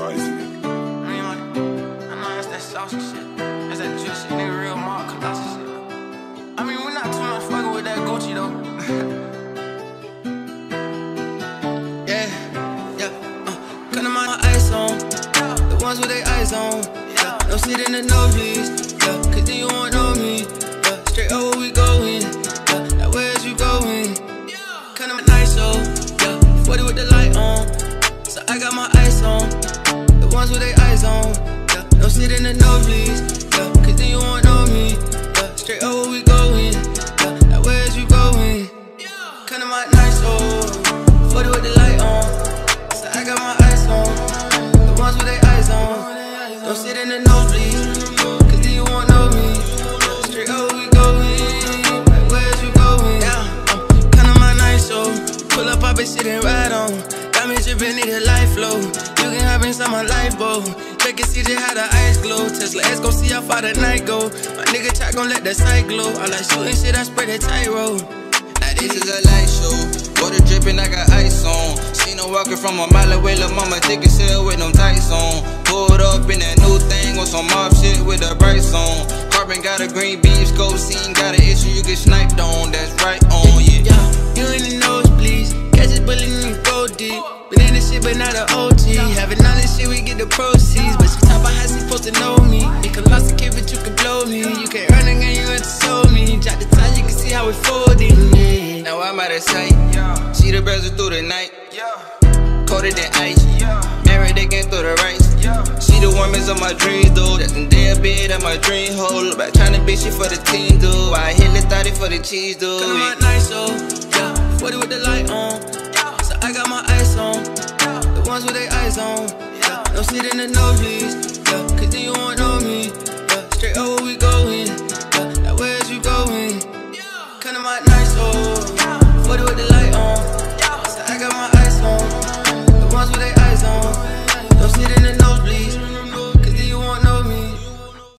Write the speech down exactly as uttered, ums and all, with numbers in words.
Spicy. I mean, like, I know that's that saucy shit. That's that juicy, nigga, real Mark Colossus shit. I mean, we're not too much fucking with that Gucci, though. Yeah, yeah. Uh, cut them out ice on. Yeah. The ones with they eyes on. Yeah. No sit in the nosebleeds. Yeah, cause then you won't know me. Yeah, straight over we going. Yeah, now where's you going? Yeah. Cut them out ice on. Yeah, forty with the light on. So I got my eyes on, the ones with they eyes on. Yeah, no sit in the nosebleeds, yeah, cause then you won't know me. Yeah, straight over we going, yeah, now where's you going? Yeah. Cutting my nice old, forty with the light on. So I got my eyes on, the ones with they eyes on. No sit in the nosebleeds, cause then you won't know me. Yeah, straight over we going, like where's you going? Yeah, uh, cutting my nice old, pull up, I been sitting right on. I'm drippin', need a life flow. You can hop inside my lifeboat. Check and see just how the ice glow. Tesla S gon' see how far the night go. My nigga Chop gon' let that sight glow. I like shooting shit, I spread that tightrope. Now this is a light show. Water drippin', I got ice on. Seen her walking from a mile away, lil' mama thick as hell with them tights on. Pulled up in that new thing on some mob shit with the brights on. Carbon got a green beef scope. Scene got an issue, you get sniped on. That's right on, yeah. Yeah, you in the nose, please. Catch it, bullet in the go deep. Been in this shit, but not an O G. Having all this shit, we get the proceeds. But she talk about how she supposed to know me. You can lost a kid, but you can blow me. You can't run again, you have to show me. Drop the tie, you can see how it folded. Yeah. Now I'm out of sight. Yeah. She the best through the night. Yeah. Colder than ice. Yeah. Married again through the rice. Yeah. She the woman's of my dreams, though. That's the day I bed at my dream hole. Look like trying to be shit for the team, though. I hit the thirty for the cheese, though. Cause I'm out nice, so. Yeah. forty with the light on. I got my eyes on, the ones with they eyes on. No sit in the nosebleeds, yeah, cause then you won't know me.